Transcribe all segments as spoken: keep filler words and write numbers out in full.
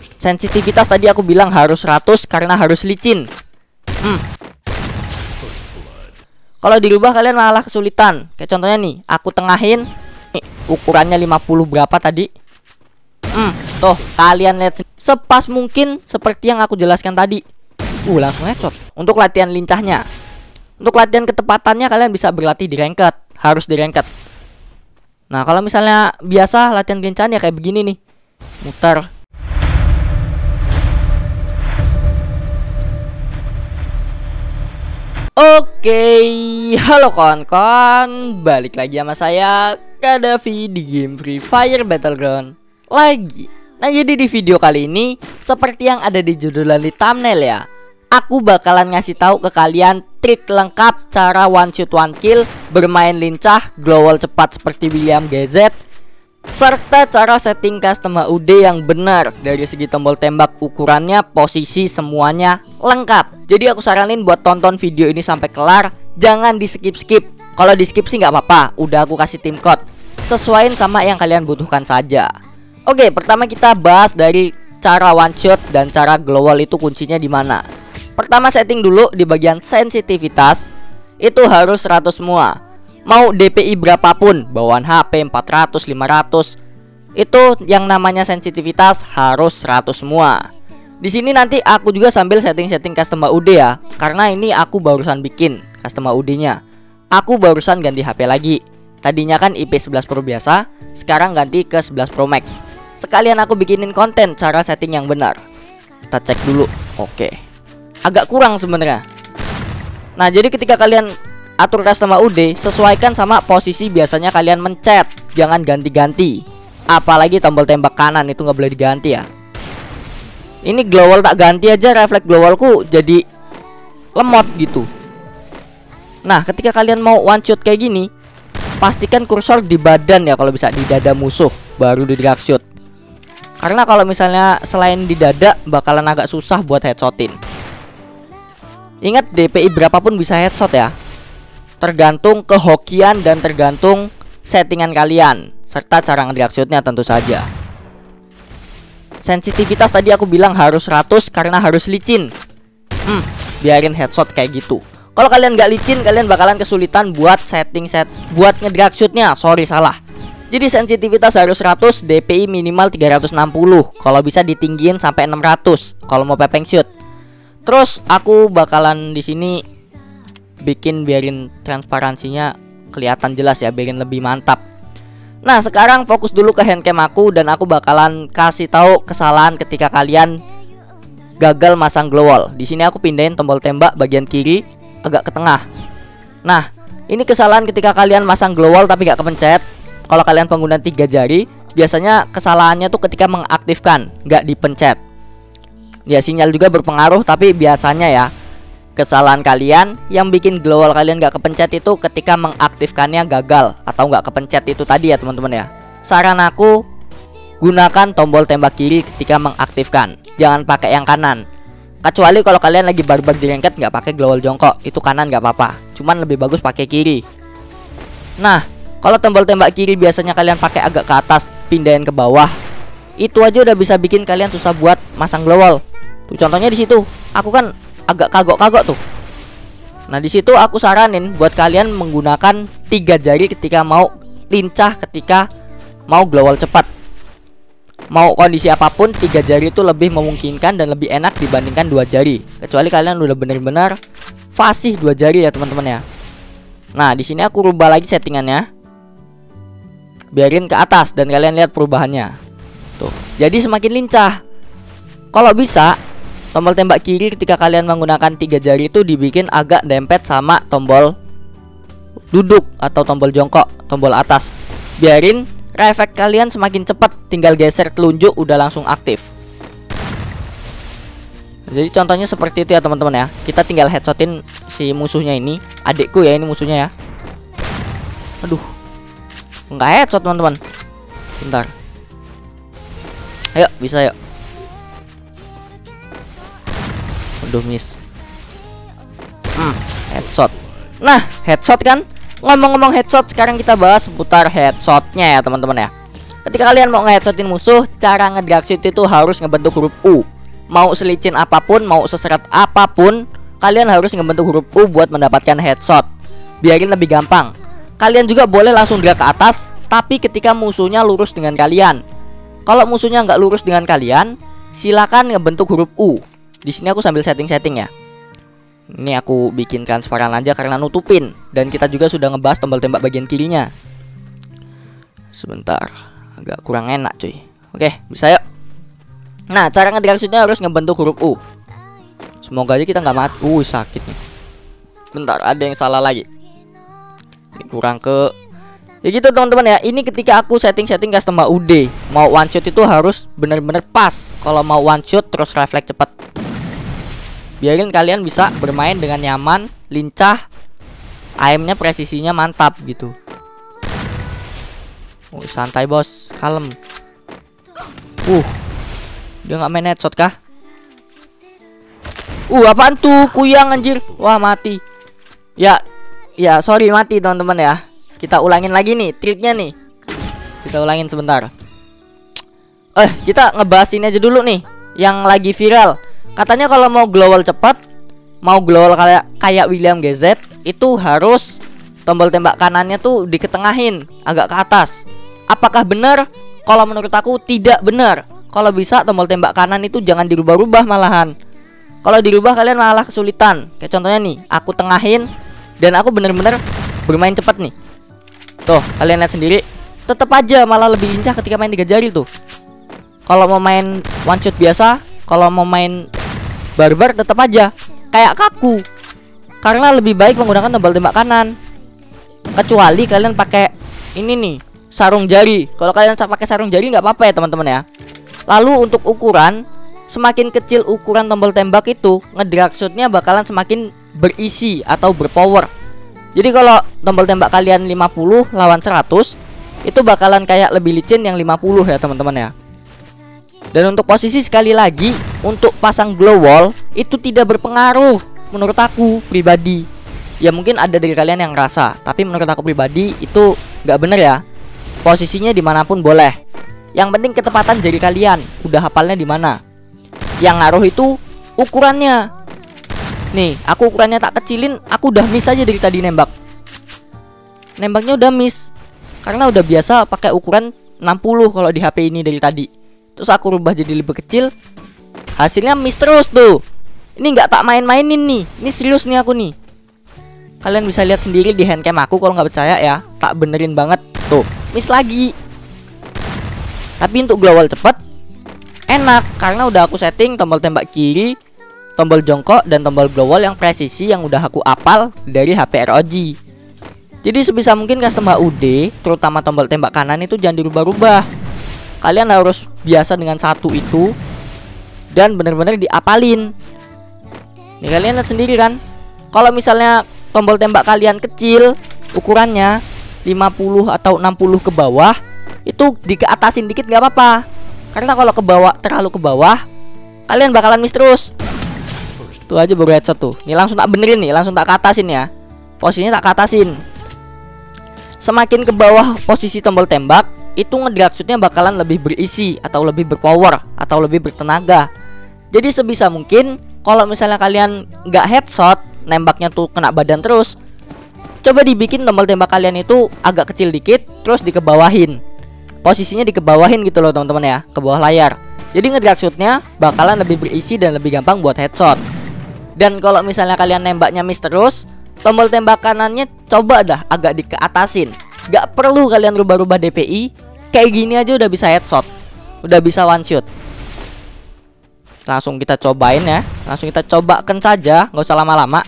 Sensitivitas tadi aku bilang harus seratus karena harus licin. hmm. Kalau dirubah kalian malah kesulitan. Kayak contohnya nih, aku tengahin nih, ukurannya lima puluh berapa tadi. hmm. Tuh, kalian lihat sepas mungkin seperti yang aku jelaskan tadi. Uh, langsung headshot. Untuk latihan lincahnya, untuk latihan ketepatannya kalian bisa berlatih di ranked. Harus di ranked. Nah, kalau misalnya biasa latihan gencahan ya kayak begini nih, muter. Oke, halo kawan-kawan, balik lagi sama saya Khadafi di game Free Fire Battleground lagi. Nah, jadi di video kali ini seperti yang ada di judul dan di thumbnail ya, aku bakalan ngasih tahu ke kalian trik lengkap cara one shoot one kill, bermain lincah, gloo wall cepat seperti William G Z, serta cara setting custom H U D yang benar dari segi tombol tembak, ukurannya, posisi, semuanya lengkap. Jadi aku saranin buat tonton video ini sampai kelar, jangan di skip-skip. Kalau di skip sih nggak apa-apa, udah aku kasih tim code, sesuaiin sama yang kalian butuhkan saja. Oke, pertama kita bahas dari cara one shot dan cara gloo wall itu kuncinya di mana. Pertama setting dulu di bagian sensitivitas, itu harus seratus semua. Mau D P I berapapun, bawaan H P empat ratus, lima ratus, itu yang namanya sensitivitas harus seratus semua. Di sini nanti aku juga sambil setting-setting custom H U D ya, karena ini aku barusan bikin custom H U D-nya. Aku barusan ganti H P lagi. Tadinya kan I P sebelas Pro biasa, sekarang ganti ke sebelas Pro Max. Sekalian aku bikinin konten cara setting yang benar. Kita cek dulu. Oke. Agak kurang sebenarnya. Nah, jadi ketika kalian atur custom H U D, sesuaikan sama posisi biasanya kalian mencet, jangan ganti-ganti. Apalagi tombol tembak kanan itu nggak boleh diganti ya. Ini gloo wall tak ganti aja, refleks gloo wallku jadi lemot gitu. Nah, ketika kalian mau one shot kayak gini, pastikan kursor di badan ya, kalau bisa di dada musuh baru di drag shoot. Karena kalau misalnya selain di dada bakalan agak susah buat headshotin. Ingat D P I berapapun bisa headshot ya, tergantung kehokian dan tergantung settingan kalian serta cara ngedrag shootnya tentu saja. Sensitivitas tadi aku bilang harus seratus karena harus licin. Hmm, biarin headshot kayak gitu. Kalau kalian nggak licin, kalian bakalan kesulitan buat setting set buat ngedrag shootnya. Sorry salah. Jadi sensitivitas harus seratus, D P I minimal tiga ratus enam puluh. Kalau bisa ditinggiin sampai enam ratus kalau mau pepeng shoot. Terus aku bakalan di sini bikin biarin transparansinya kelihatan jelas ya, biarin lebih mantap. Nah, sekarang fokus dulu ke handcam aku dan aku bakalan kasih tahu kesalahan ketika kalian gagal masang gloo wall. Di sini aku pindahin tombol tembak bagian kiri agak ke tengah. Nah, ini kesalahan ketika kalian masang gloo wall tapi gak kepencet. Kalau kalian pengguna tiga jari, biasanya kesalahannya tuh ketika mengaktifkan, gak dipencet. Ya, sinyal juga berpengaruh, tapi biasanya ya kesalahan kalian yang bikin gloo wall kalian gak kepencet itu ketika mengaktifkannya gagal atau gak kepencet itu tadi ya teman-teman ya. Saran aku, gunakan tombol tembak kiri ketika mengaktifkan, jangan pakai yang kanan. Kecuali kalau kalian lagi barbar di ranked gak pakai gloo wall jongkok, itu kanan gak apa-apa, cuman lebih bagus pakai kiri. Nah, kalau tombol tembak kiri biasanya kalian pakai agak ke atas, pindahin ke bawah, itu aja udah bisa bikin kalian susah buat masang gloo wall. Tuh contohnya di situ, aku kan agak kagok-kagok tuh. Nah, disitu aku saranin buat kalian menggunakan tiga jari ketika mau lincah, ketika mau gloo wall cepat, mau kondisi apapun, tiga jari itu lebih memungkinkan dan lebih enak dibandingkan dua jari. Kecuali kalian udah bener-bener fasih dua jari ya teman-teman ya. Nah, di sini aku rubah lagi settingannya, biarin ke atas dan kalian lihat perubahannya tuh. Jadi semakin lincah. Kalau bisa, tombol tembak kiri ketika kalian menggunakan tiga jari itu dibikin agak dempet sama tombol duduk atau tombol jongkok, tombol atas. Biarin refleks kalian semakin cepat, tinggal geser telunjuk udah langsung aktif. Jadi contohnya seperti itu ya teman-teman ya. Kita tinggal headshotin si musuhnya ini, adikku ya ini musuhnya ya. Aduh, nggak headshot teman-teman. Bentar. Ayo, bisa yuk. Aduh, miss. hmm, Headshot. Nah, headshot kan. Ngomong-ngomong headshot, sekarang kita bahas seputar headshotnya ya teman-teman ya. Ketika kalian mau ngeheadshotin musuh, cara ngedrag shoot itu harus ngebentuk huruf U. Mau selicin apapun, mau seseret apapun, kalian harus ngebentuk huruf U buat mendapatkan headshot. Biarin lebih gampang. Kalian juga boleh langsung drag ke atas, tapi ketika musuhnya lurus dengan kalian. Kalau musuhnya nggak lurus dengan kalian, silakan ngebentuk huruf U. Di sini aku sambil setting-setting ya. Ini aku bikin transparan aja karena nutupin. Dan kita juga sudah ngebahas tombol tembak bagian kirinya. Sebentar, agak kurang enak cuy. Oke, bisa yuk. Nah, cara ngedrag shootnya harus ngebentuk huruf U. Semoga aja kita nggak mati. Uh, sakit nih. Bentar, ada yang salah lagi. Ini kurang ke. Ya gitu teman-teman ya. Ini ketika aku setting-setting custom U D. Mau one shot itu harus bener-bener pas. Kalau mau one shot terus refleks cepat. Biarin kalian bisa bermain dengan nyaman, lincah, aimnya presisinya mantap gitu. Oh, santai bos, kalem. Uh, dia nggak main headshot kah? Uh, apaan tuh? Kuyang anjir. Wah mati. Ya, ya sorry mati teman-teman ya. Kita ulangin lagi nih triknya nih. Kita ulangin sebentar. Eh, kita ngebahas ini aja dulu nih, yang lagi viral. Katanya kalau mau Gloo Wall cepat, mau Gloo Wall kayak kayak William G Z, itu harus tombol tembak kanannya tuh diketengahin, agak ke atas. Apakah benar? Kalau menurut aku tidak benar. Kalau bisa tombol tembak kanan itu jangan dirubah-rubah malahan. Kalau dirubah kalian malah kesulitan. Kayak contohnya nih, aku tengahin dan aku bener-bener bermain cepat nih. Tuh, kalian lihat sendiri, tetap aja malah lebih lincah ketika main tiga jari tuh. Kalau mau main one shot biasa, kalau mau main barbar tetap aja kayak kaku, karena lebih baik menggunakan tombol tembak kanan. Kecuali kalian pakai ini nih, sarung jari. Kalau kalian pakai sarung jari nggak apa-apa ya teman-teman ya. Lalu untuk ukuran, semakin kecil ukuran tombol tembak itu, ngedrag shootnya bakalan semakin berisi atau berpower. Jadi kalau tombol tembak kalian lima puluh lawan seratus, itu bakalan kayak lebih licin yang lima puluh ya teman-teman ya. Dan untuk posisi sekali lagi, untuk pasang Gloo Wall itu tidak berpengaruh menurut aku pribadi. Ya mungkin ada dari kalian yang ngerasa, tapi menurut aku pribadi itu nggak bener ya. Posisinya dimanapun boleh. Yang penting ketepatan jari kalian, udah hafalnya di mana. Yang ngaruh itu ukurannya. Nih, aku ukurannya tak kecilin, aku udah miss aja dari tadi nembak. Nembaknya udah miss, karena udah biasa pakai ukuran enam puluh kalau di H P ini dari tadi. Terus aku rubah jadi lebih kecil, hasilnya miss terus tuh. Ini nggak tak main-mainin nih. Ini serius nih aku nih. Kalian bisa lihat sendiri di handcam aku kalau nggak percaya ya. Tak benerin banget tuh, miss lagi. Tapi untuk Gloo Wall cepet enak karena udah aku setting tombol tembak kiri, tombol jongkok, dan tombol Gloo Wall yang presisi yang udah aku apal dari H P R O G. Jadi sebisa mungkin custom H U D, terutama tombol tembak kanan itu jangan dirubah-rubah. Kalian harus biasa dengan satu itu dan bener-bener diapalin. Nih kalian lihat sendiri kan. Kalau misalnya tombol tembak kalian kecil, ukurannya lima puluh atau enam puluh ke bawah, itu dikeatasin dikit nggak apa-apa. Karena kalau ke bawah, terlalu ke bawah, kalian bakalan miss terus. Tuh aja baru headshot tuh. Nih langsung tak benerin nih, langsung tak keatasin ya. Posisinya tak keatasin. Semakin ke bawah posisi tombol tembak, itu ngedrag shootnya bakalan lebih berisi atau lebih berpower atau lebih bertenaga. Jadi sebisa mungkin kalau misalnya kalian nggak headshot, nembaknya tuh kena badan terus, coba dibikin tombol tembak kalian itu agak kecil dikit, terus dikebawahin. Posisinya dikebawahin gitu loh teman-teman ya, ke bawah layar. Jadi ngedrag shootnya bakalan lebih berisi dan lebih gampang buat headshot. Dan kalau misalnya kalian nembaknya miss terus, tombol tembak kanannya coba dah agak dikeatasin. Gak perlu kalian rubah-rubah D P I. Kayak gini aja udah bisa headshot, udah bisa one shot. Langsung kita cobain ya. Langsung kita cobakan saja, gak usah lama-lama.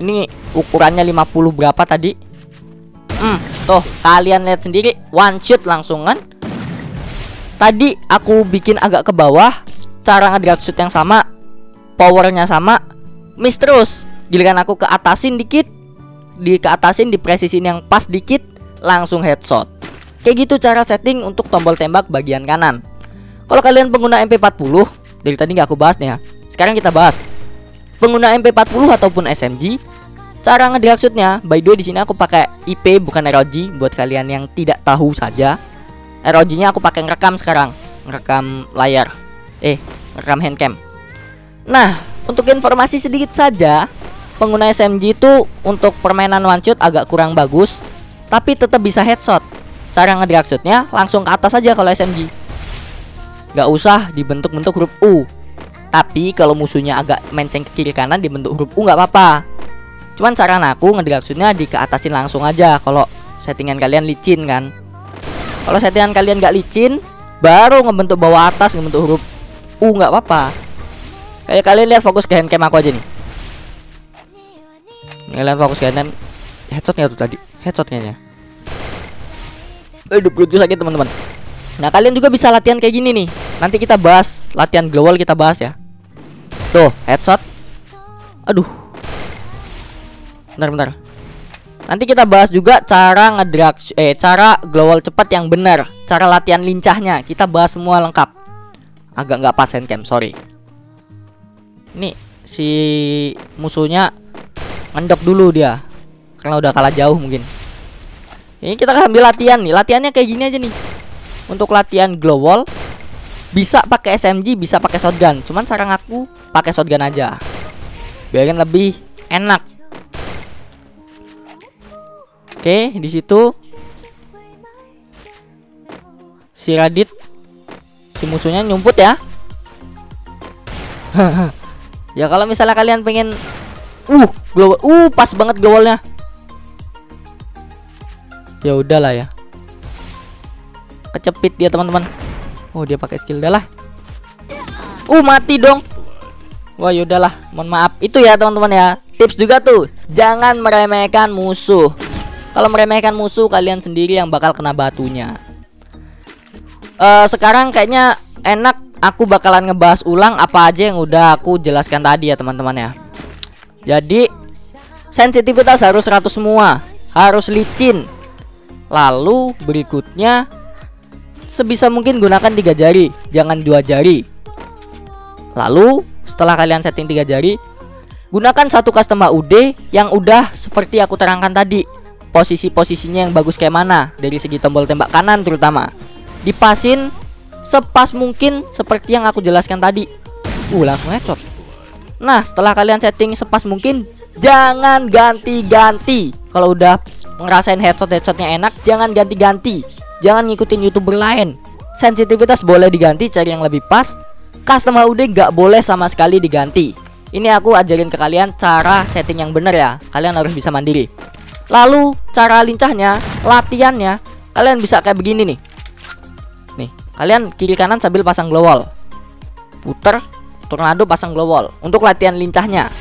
Ini ukurannya lima puluh berapa tadi. Hmm, tuh kalian lihat sendiri, one shot langsung kan. Tadi aku bikin agak ke bawah, cara ngedrag shoot yang sama, powernya sama, miss terus. Giliran aku ke atasin dikit, di ke atasin, di presisin yang pas dikit, langsung headshot. Kayak gitu cara setting untuk tombol tembak bagian kanan. Kalau kalian pengguna M P empat puluh, dari tadi nggak aku bahas nih ya, sekarang kita bahas. Pengguna M P empat puluh ataupun S M G, cara ngedrag shootnya, by the way di sini aku pakai I P bukan R O G buat kalian yang tidak tahu saja. R O G-nya aku pakai ngerekam sekarang, ngerekam layar, eh ngerekam handcam. Nah, untuk informasi sedikit saja, pengguna S M G itu untuk permainan one shot agak kurang bagus, tapi tetap bisa headshot. Cara ngedrag shotnya langsung ke atas aja kalau S M G. Gak usah dibentuk-bentuk huruf U. Tapi kalau musuhnya agak menceng ke kiri kanan dibentuk huruf U nggak apa-apa. Cuman saran aku ngedrag shotnya di ke atasin langsung aja kalau settingan kalian licin kan. Kalau settingan kalian nggak licin, baru ngebentuk bawah atas ngebentuk huruf U nggak apa-apa. Kayak kalian lihat fokus ke handcam aku aja nih. Kalian fokus ke handcam. Headshotnya tuh tadi, headshot kayaknya. Aduh, perut gue sakit teman-teman. Nah, kalian juga bisa latihan kayak gini nih. Nanti kita bahas latihan Gloo Wall, kita bahas ya. Tuh, headshot. Aduh. Bentar, bentar. Nanti kita bahas juga cara ngedrag eh cara Gloo Wall cepat yang benar, cara latihan lincahnya. Kita bahas semua lengkap. Agak nggak pas handcam, sorry. Nih, si musuhnya ngendok dulu dia. Karena udah kalah jauh mungkin. Ini kita akan ambil latihan nih. Latihannya kayak gini aja nih. Untuk latihan Gloo Wall bisa pakai S M G, bisa pakai shotgun. Cuman sekarang aku pakai shotgun aja. Biarin lebih enak. Oke, di situ si Radit si musuhnya nyumput ya. Ya kalau misalnya kalian pengen uh, Gloo Wall, uh pas banget Gloo Wall-nya. Ya udahlah ya. Kecepit dia teman-teman. Oh dia pakai skill dah lah. Uh mati dong. Wah yaudahlah, mohon maaf. Itu ya teman-teman ya. Tips juga tuh, jangan meremehkan musuh. Kalau meremehkan musuh kalian sendiri yang bakal kena batunya. Uh, sekarang kayaknya enak aku bakalan ngebahas ulang apa aja yang udah aku jelaskan tadi ya teman-teman ya. Jadi sensitivitas harus seratus semua, harus licin. Lalu berikutnya sebisa mungkin gunakan tiga jari, jangan dua jari. Lalu setelah kalian setting tiga jari, gunakan satu custom H U D yang udah seperti aku terangkan tadi. Posisi-posisinya yang bagus kayak mana, dari segi tombol tembak kanan terutama. Dipasin sepas mungkin seperti yang aku jelaskan tadi. Uh langsung headshot. Nah setelah kalian setting sepas mungkin, jangan ganti-ganti. Kalau udah ngerasain headshot-headshotnya enak, jangan ganti-ganti. Jangan ngikutin youtuber lain. Sensitivitas boleh diganti, cari yang lebih pas. Custom H U D gak boleh sama sekali diganti. Ini aku ajarin ke kalian cara setting yang bener ya. Kalian harus bisa mandiri. Lalu cara lincahnya, latihannya, kalian bisa kayak begini nih. Nih, kalian kiri kanan sambil pasang Gloo Wall. Puter, tornado pasang Gloo Wall. Untuk latihan lincahnya.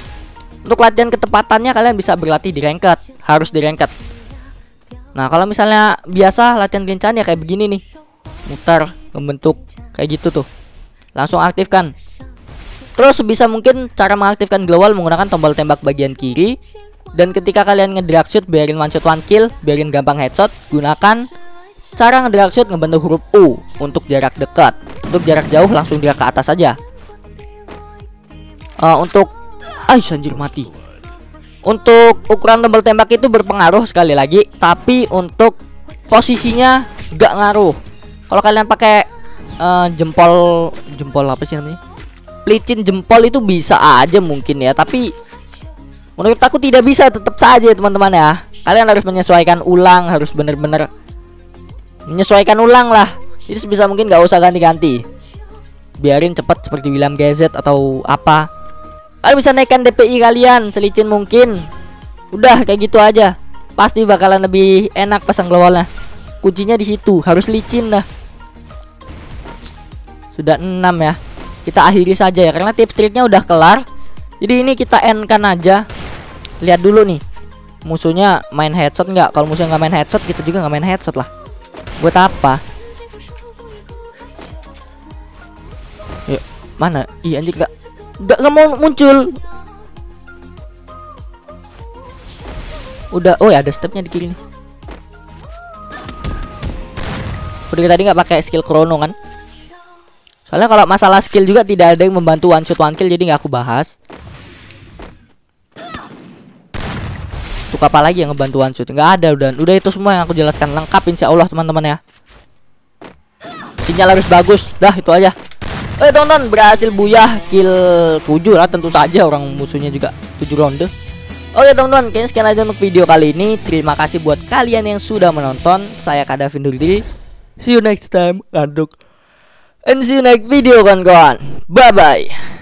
Untuk latihan ketepatannya kalian bisa berlatih di ranked. Harus di ranked. Nah kalau misalnya biasa latihan gencan ya kayak begini nih. Mutar, membentuk kayak gitu tuh. Langsung aktifkan. Terus bisa mungkin cara mengaktifkan Gloo Wall menggunakan tombol tembak bagian kiri. Dan ketika kalian ngedrag shoot, biarin one shot one kill, biarin gampang headshot. Gunakan cara ngedrag shoot ngebentuk huruf U untuk jarak dekat. Untuk jarak jauh langsung dia ke atas aja. uh, Untuk Ais anjir mati. Untuk ukuran tombol tembak itu berpengaruh sekali lagi, tapi untuk posisinya gak ngaruh. Kalau kalian pakai uh, jempol, jempol apa sih namanya? Pelicin jempol itu bisa aja mungkin ya, tapi menurut aku tidak bisa, tetap saja teman-teman ya. Kalian harus menyesuaikan ulang, harus bener-bener menyesuaikan ulang lah. Jadi sebisa mungkin gak usah ganti-ganti. Biarin cepat seperti William G Z atau apa. Kalian bisa naikkan D P I kalian selicin mungkin. Udah kayak gitu aja. Pasti bakalan lebih enak pasang Gloo Wall-nya. Kuncinya di situ, harus licin dah. Sudah enam ya. Kita akhiri saja ya karena tips triknya udah kelar. Jadi ini kita end-kan aja. Lihat dulu nih. Musuhnya main headshot nggak? Kalau musuhnya nggak main headshot, kita juga nggak main headshot lah. Buat apa? Yuk, mana? Ih anjir nggak. Gak, gak mau muncul. Udah, oh ya ada stepnya di kiri nih. Udah tadi nggak pakai skill chrono kan? Soalnya kalau masalah skill juga tidak ada yang membantu one shot one kill, jadi nggak aku bahas. Untuk apa lagi yang ngebantu one shot? Nggak ada, udah, udah itu semua yang aku jelaskan lengkap insya Allah teman-teman ya. sinyal harus bagus. Dah itu aja. Eh teman-teman, berhasil buyah kill tujuh lah, tentu saja orang musuhnya juga tujuh ronde. Oke teman-teman, kayaknya sekian aja untuk video kali ini. Terima kasih buat kalian yang sudah menonton. Saya Khadafi undur diri. See you next time, aduk. And see you next video kawan-kawan. Bye-bye.